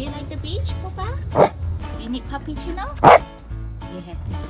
Do you like the beach, Papa? Do you need puppy chino? Yes.